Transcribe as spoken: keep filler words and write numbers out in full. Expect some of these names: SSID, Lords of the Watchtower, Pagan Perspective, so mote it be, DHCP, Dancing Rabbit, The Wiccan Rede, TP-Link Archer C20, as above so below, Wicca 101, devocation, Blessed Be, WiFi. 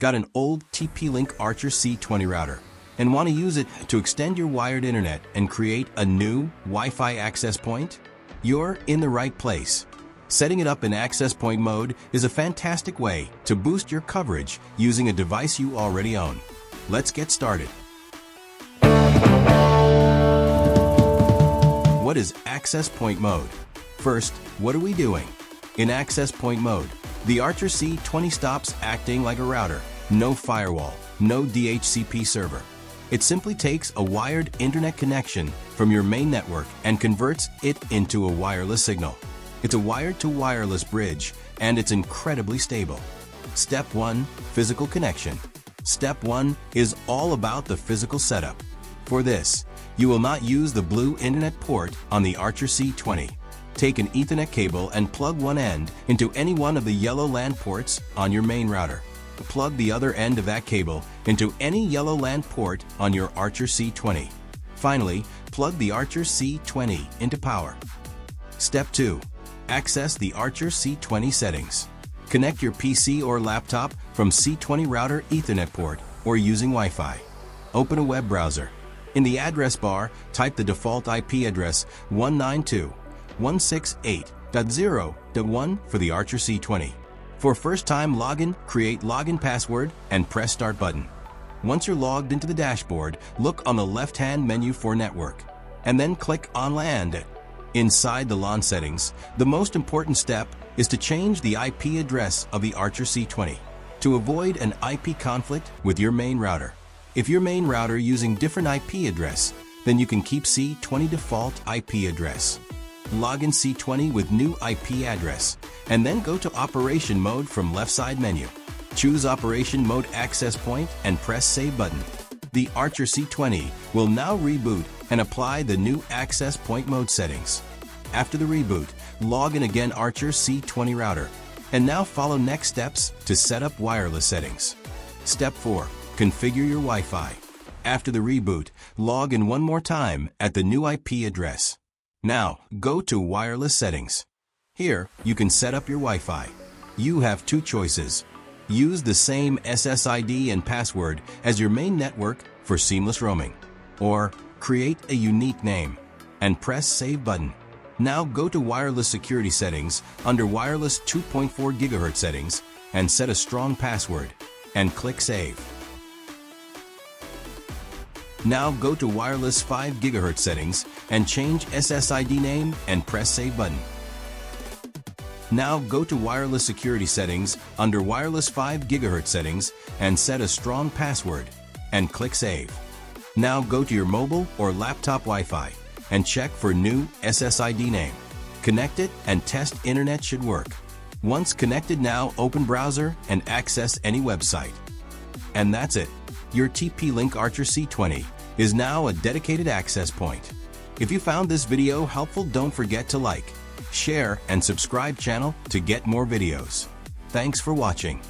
Got an old T P-Link Archer C twenty router and want to use it to extend your wired internet and create a new Wi-Fi access point? You're in the right place. Setting it up in access point mode is a fantastic way to boost your coverage using a device you already own. Let's get started. What is access point mode? First, what are we doing? In access point mode, the Archer C twenty stops acting like a router. No firewall, no D H C P server. It simply takes a wired internet connection from your main network and converts it into a wireless signal. It's a wired-to-wireless bridge, and it's incredibly stable. Step one. Physical connection. Step one is all about the physical setup. For this, you will not use the blue internet port on the Archer C twenty. Take an Ethernet cable and plug one end into any one of the yellow LAN ports on your main router. Plug the other end of that cable into any yellow LAN port on your Archer C twenty. Finally, plug the Archer C twenty into power. Step two. Access the Archer C twenty settings. Connect your P C or laptop from C twenty router Ethernet port or using Wi-Fi. Open a web browser. In the address bar, type the default I P address one ninety-two dot one sixty-eight dot zero dot one for the Archer C twenty. For first-time login, create login password and press Start button. Once you're logged into the dashboard, look on the left-hand menu for Network, and then click on LAN. Inside the LAN settings, the most important step is to change the I P address of the Archer C twenty to avoid an I P conflict with your main router. If your main router using different I P address, then you can keep C twenty default I P address. Log in C twenty with new I P address, and then go to Operation Mode from left side menu. Choose Operation Mode Access Point and press Save button. The Archer C twenty will now reboot and apply the new Access Point Mode settings. After the reboot, log in again Archer C twenty router, and now follow next steps to set up wireless settings. Step four. Configure your Wi-Fi. After the reboot, log in one more time at the new I P address. Now, go to Wireless Settings. Here, you can set up your Wi-Fi. You have two choices. Use the same S S I D and password as your main network for seamless roaming. Or, create a unique name and press Save button. Now go to Wireless Security Settings under Wireless two point four gigahertz Settings and set a strong password and click Save. Now go to Wireless five gigahertz settings and change S S I D name and press Save button. Now go to Wireless Security Settings under Wireless five gigahertz settings and set a strong password and click Save. Now go to your mobile or laptop Wi-Fi and check for new S S I D name. Connect it and test internet should work. Once connected, now open browser and access any website. And that's it. Your T P-Link Archer C twenty is now a dedicated access point. If you found this video helpful, don't forget to like, share, and subscribe channel to get more videos. Thanks for watching.